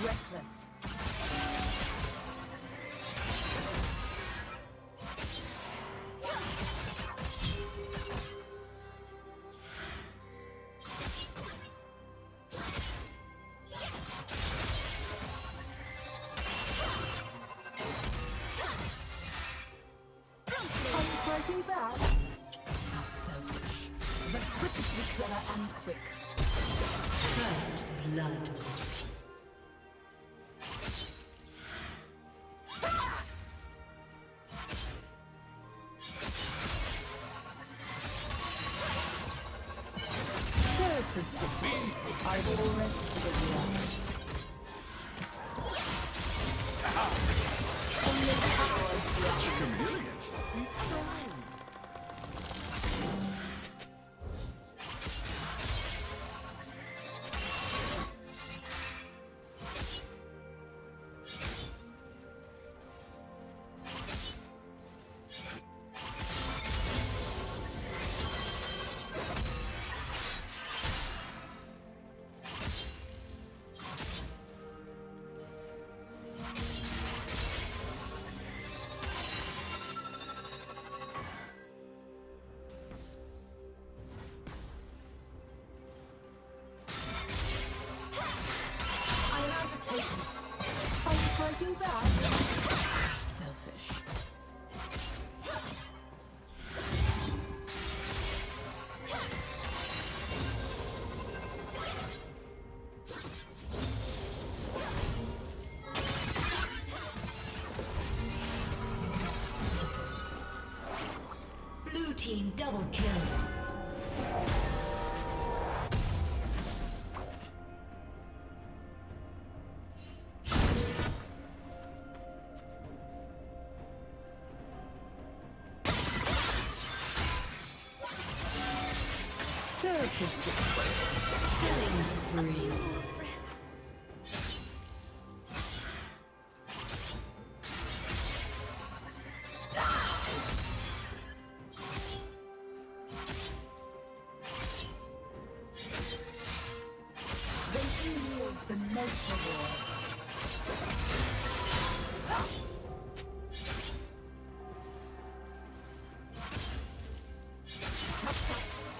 Reckless. Double kill. Circus killing spree.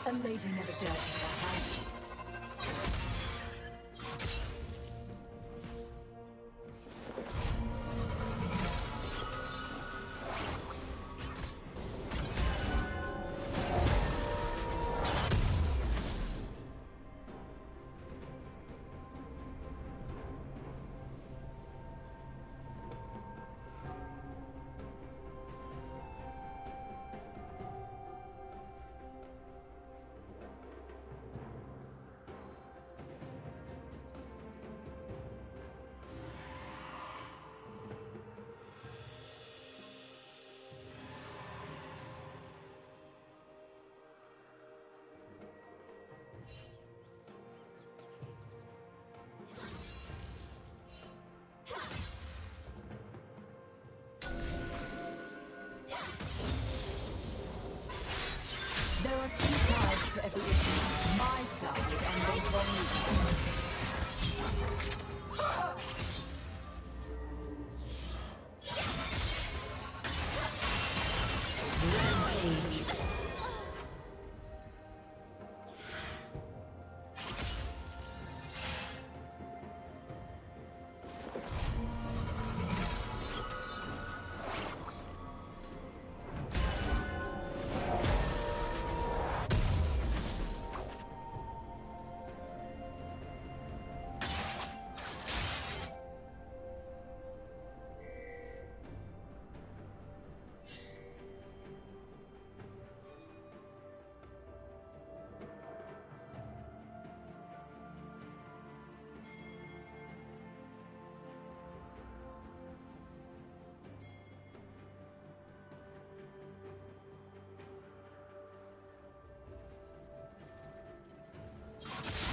A lady never dirties her hands.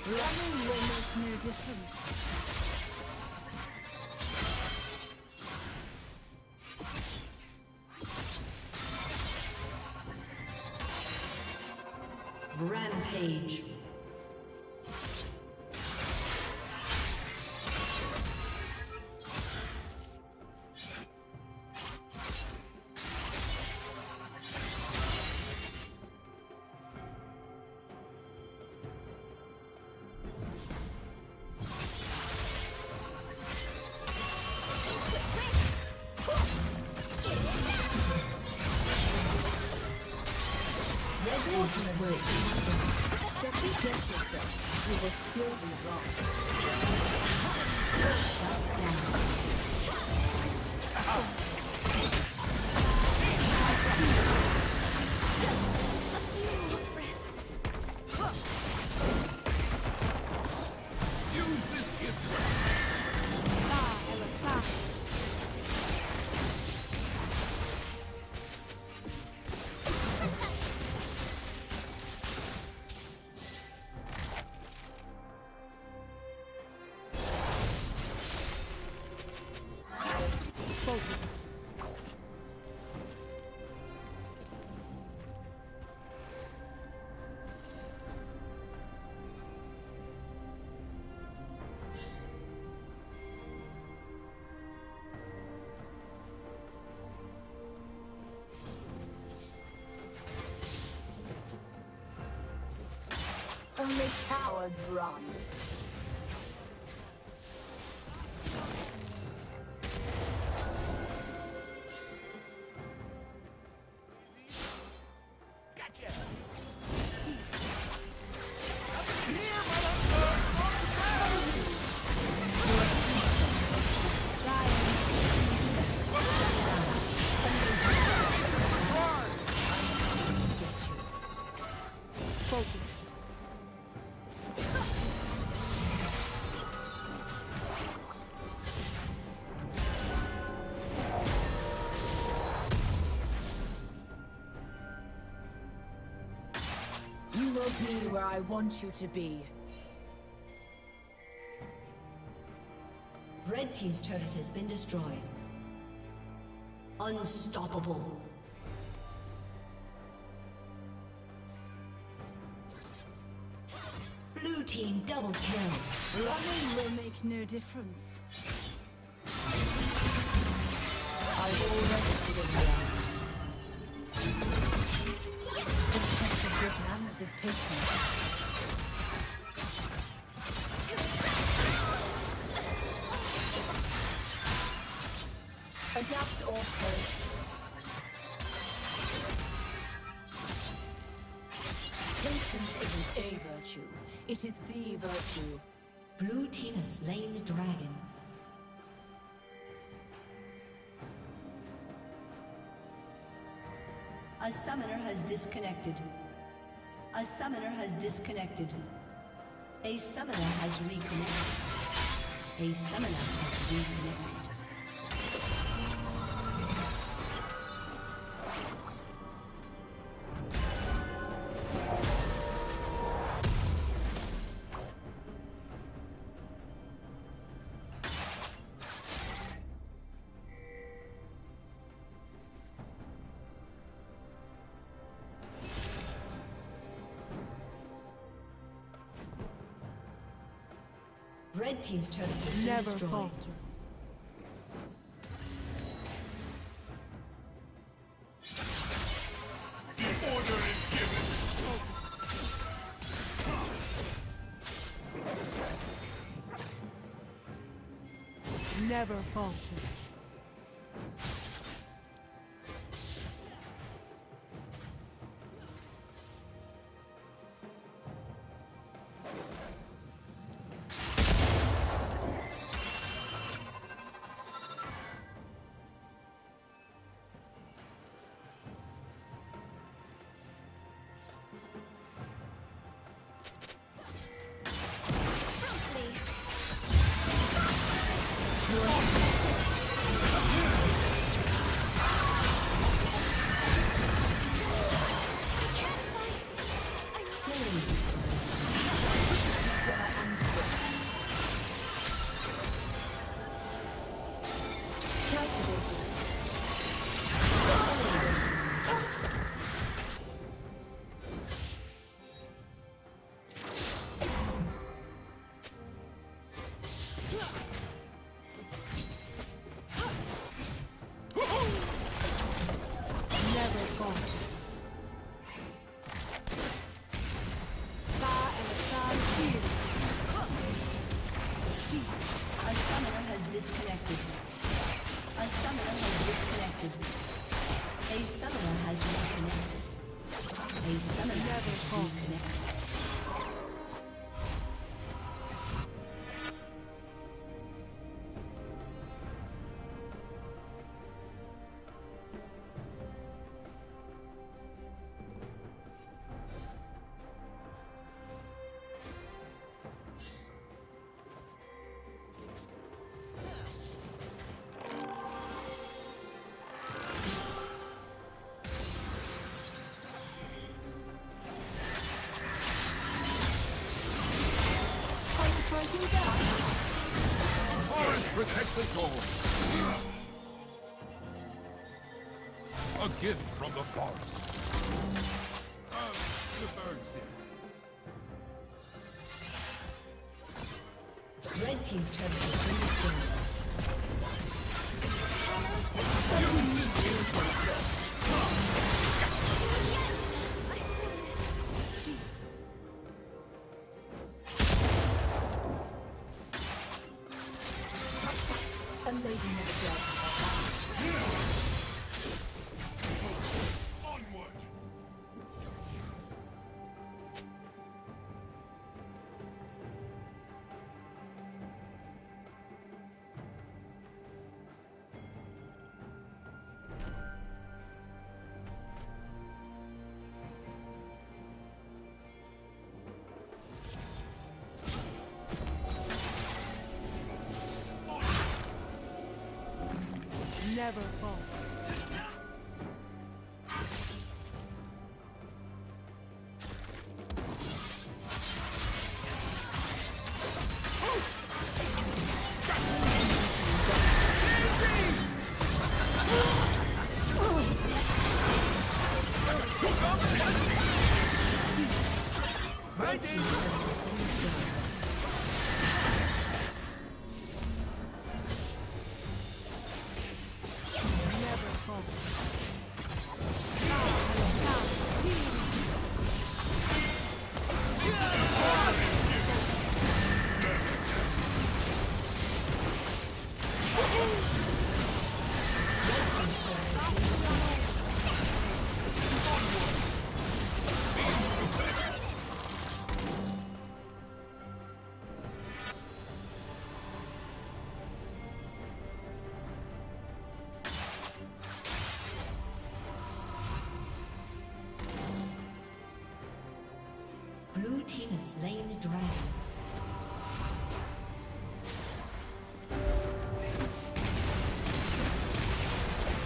Running will make no difference. Rampage. it happens, second guess yourself, you will still be wrong. Shut down. Use this gift. La Elasai. Only cowards run. Be where I want you to be. Red team's turret has been destroyed. Unstoppable. Blue team double kill. Running will make no difference. I've already been around. This is patient. Adapt or perish. Patience isn't a virtue. It is the virtue. Blue team has slain the dragon. A summoner has disconnected. A summoner has disconnected. A summoner has reconnected. A summoner has reconnected. Red team's turret has been destroyed. Never falter. Order is given. Never falter. Protect the soul. A gift from the forest. Red team's turret has been destroyed. Never fall. Blue team has slain the dragon.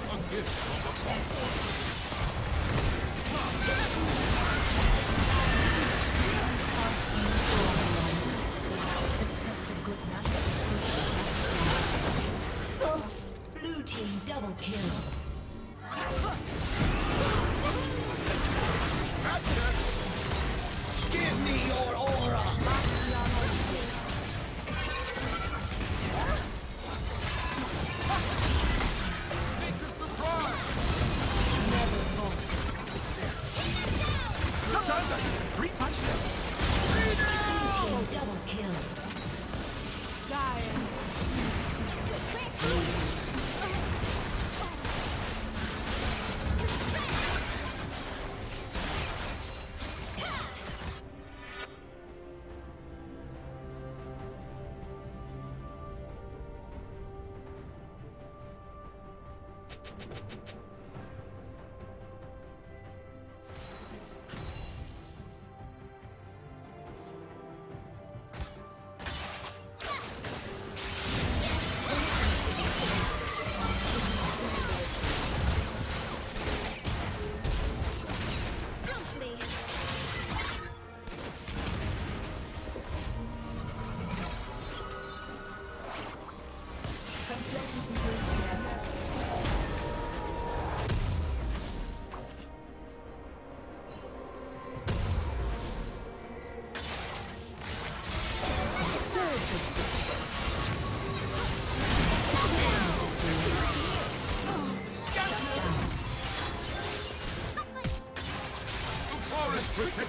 A gift from the Blue team double kill.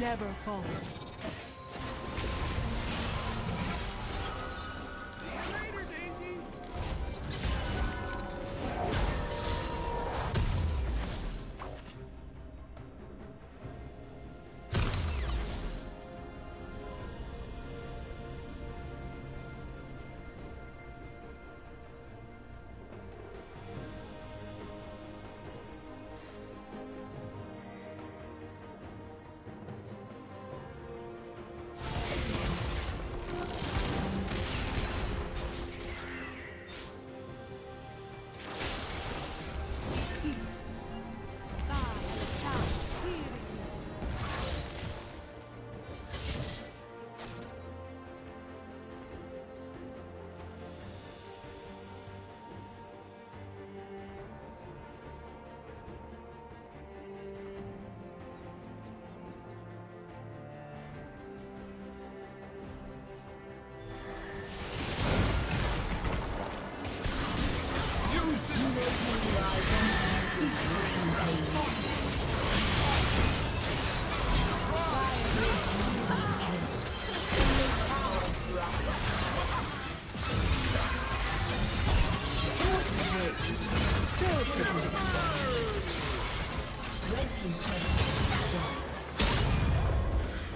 Never fall.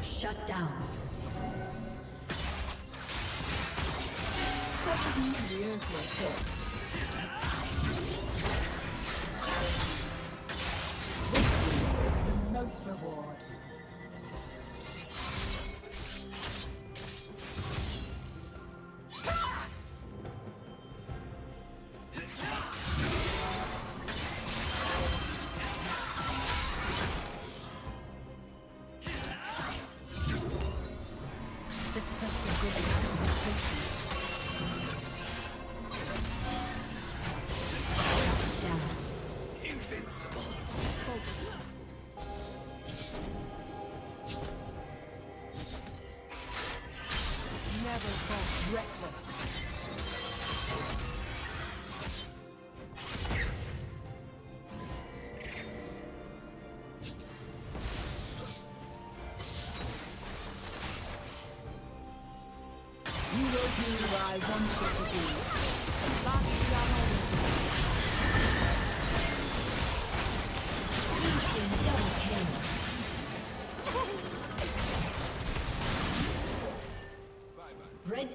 Shut down. The most reward. I want you to do. Red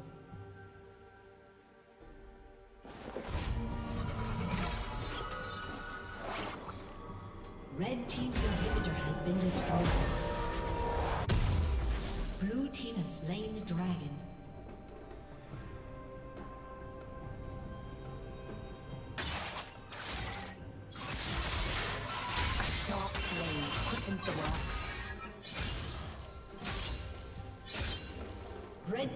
Red team's inhibitor has been destroyed. Blue team has slain the dragon. Red